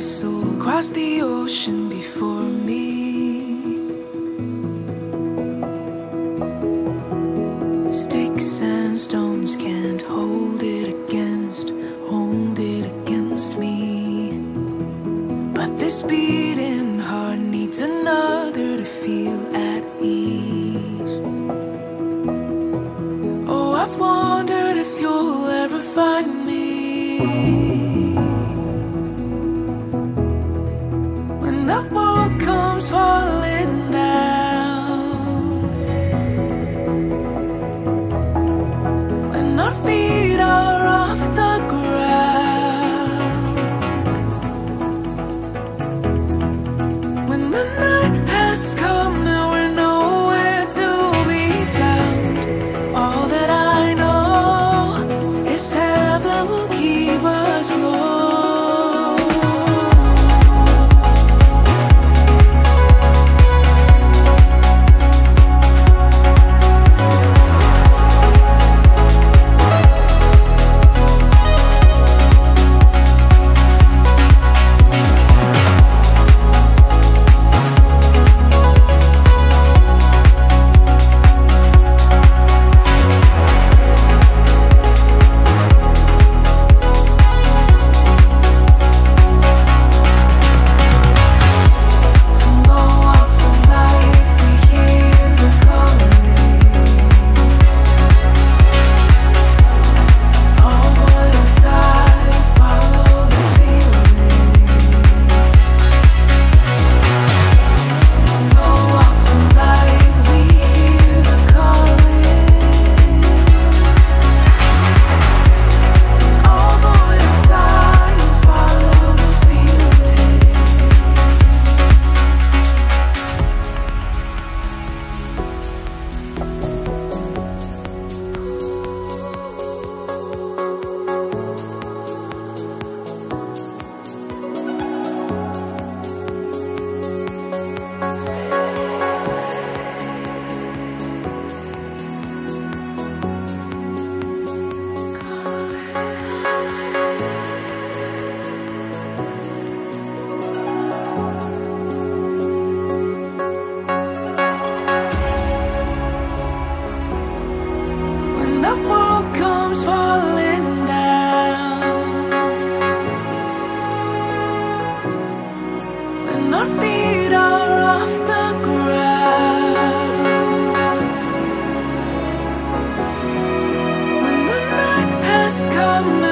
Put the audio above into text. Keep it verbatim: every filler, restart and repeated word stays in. my soul crossed the ocean before me. Sticks and stones can't hold it against, hold it against me. But this beating heart needs another to feel at ease. Oh, I've wondered if you'll ever find me. Falling down, when our feet are off the ground, when the night has come and we're nowhere to be found, all that I know is heaven will keep us warm. Come